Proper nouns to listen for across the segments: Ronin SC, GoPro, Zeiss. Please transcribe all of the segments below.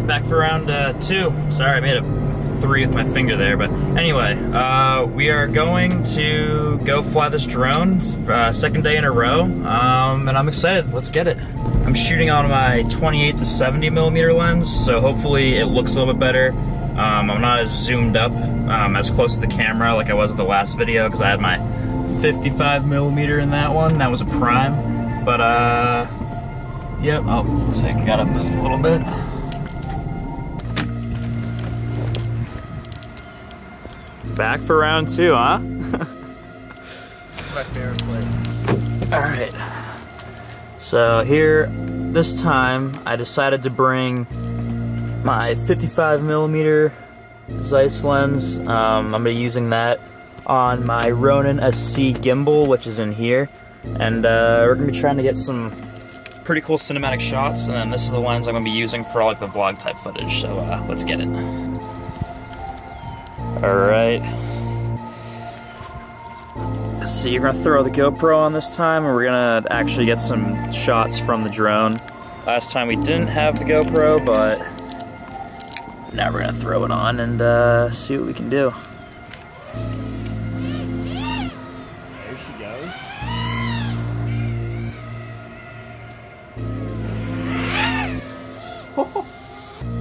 right, back for round two. Sorry, I made a three with my finger there, but anyway, we are going to go fly this drone, second day in a row, and I'm excited. Let's get it. I'm shooting on my 28 to 70 millimeter lens, so hopefully it looks a little bit better. I'm not as zoomed up, as close to the camera like I was at the last video, because I had my 55 millimeter in that one. That was a prime, but yep. Oh, looks like I gotta move a little bit. Back for round two, huh? My favorite place. All right. So here, this time, I decided to bring my 55 millimeter Zeiss lens. I'm gonna be using that on my Ronin SC gimbal, which is in here, and we're gonna be trying to get some pretty cool cinematic shots. And then this is the lens I'm gonna be using for all like the vlog type footage. So let's get it. All right. So you're gonna throw the GoPro on this time, and we're gonna actually get some shots from the drone. Last time we didn't have the GoPro, but now we're gonna throw it on and see what we can do.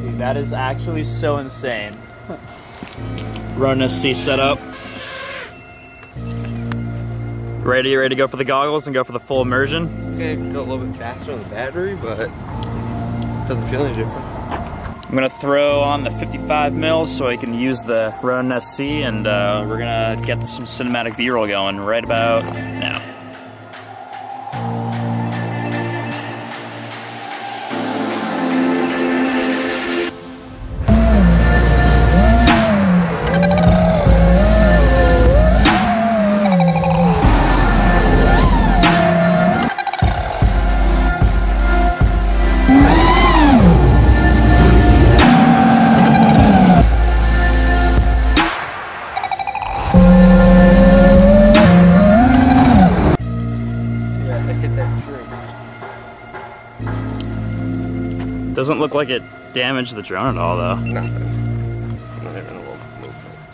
Dude, that is actually so insane. Ronin SC setup. Ready to go for the goggles and go for the full immersion? Okay, go a little bit faster on the battery, but it doesn't feel any different. I'm gonna throw on the 55 mil so I can use the Ronin SC, and we're gonna get some cinematic B-roll going right about now. Doesn't look like it damaged the drone at all, though. Nothing. Not even a little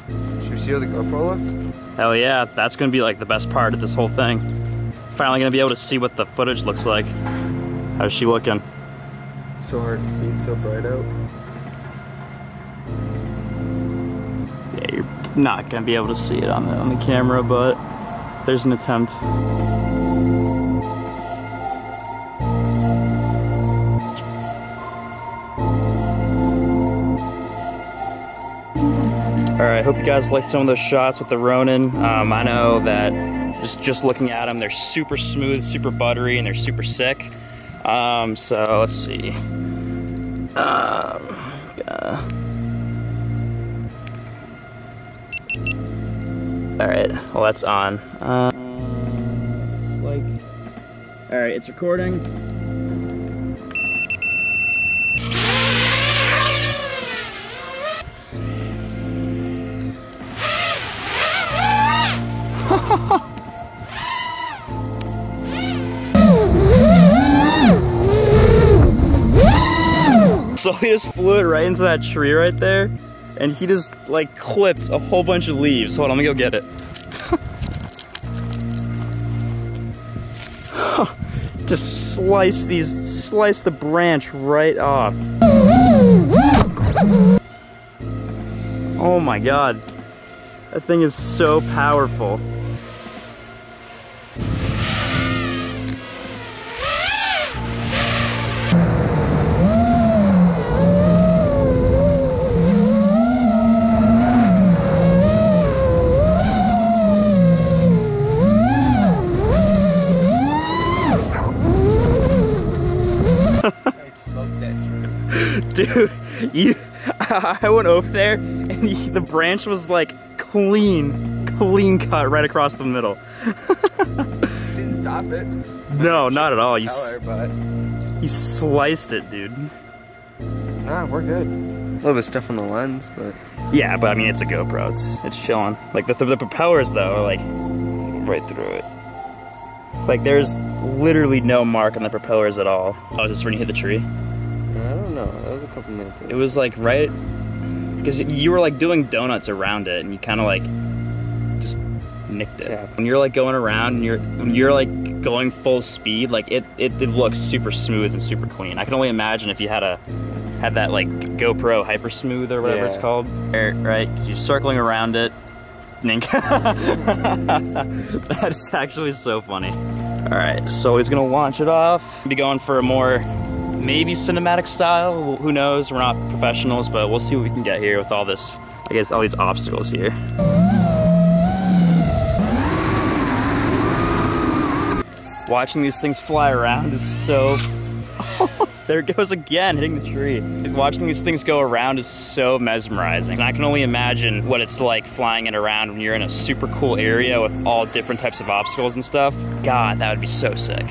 movement. Should we see how the GoPro looked? Hell yeah, that's gonna be like the best part of this whole thing. Finally gonna be able to see what the footage looks like. How's she looking? So hard to see, it's so bright out. Yeah, you're not gonna be able to see it on the camera, but there's an attempt. Alright, hope you guys liked some of those shots with the Ronin. I know that just looking at them, they're super smooth, super buttery, and they're super sick. So let's see. Alright, well that's on. Alright, it's recording. So he just flew it right into that tree right there, and he just like clipped a whole bunch of leaves. Hold on, let me go get it. Just slice the branch right off. Oh my god. That thing is so powerful. Dude, I went over there and the branch was like clean cut right across the middle. Didn't stop it. No, not at all. You sliced it, dude. Nah, we're good. A little bit of stuff on the lens, but yeah, but I mean it's a GoPro. It's chilling. Like the propellers though are like right through it. Like there's literally no mark on the propellers at all. Oh, just when you hit the tree. I don't know. No, that was a couple minutes ago. It was like right, because you were like doing donuts around it and you kind of like just nicked it. Yeah. When you're like going around and you're like going full speed, like it looks super smooth and super clean. I can only imagine if you had had that like GoPro hyper smooth or whatever it's called, right? Because you're circling around it. That's actually so funny. All right, so he's gonna launch it off. Be going for a more maybe cinematic style. Who knows? We're not professionals, but we'll see what we can get here with all this. I guess all these obstacles here. Watching these things fly around is so. There it goes again, hitting the tree. Watching these things go around is so mesmerizing. And I can only imagine what it's like flying it around when you're in a super cool area with all different types of obstacles and stuff. God, that would be so sick.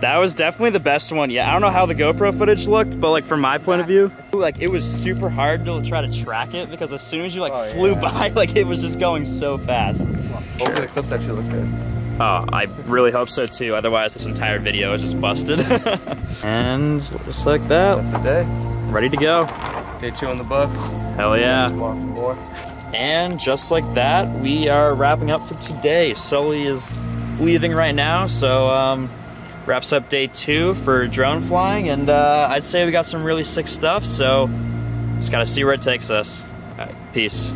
That was definitely the best one. Yeah, I don't know how the GoPro footage looked, but like from my point of view, like it was super hard to try to track it because as soon as you like flew by, like it was just going so fast. Hopefully the clips actually look good. Oh, I really hope so too. Otherwise, this entire video is just busted. And just like that, that's the day. Ready to go. Day 2 on the books. Hell yeah. Tomorrow for more. And just like that, we are wrapping up for today. Sully is leaving right now, so wraps up day 2 for drone flying, and I'd say we got some really sick stuff, so just gotta see where it takes us. All right, peace.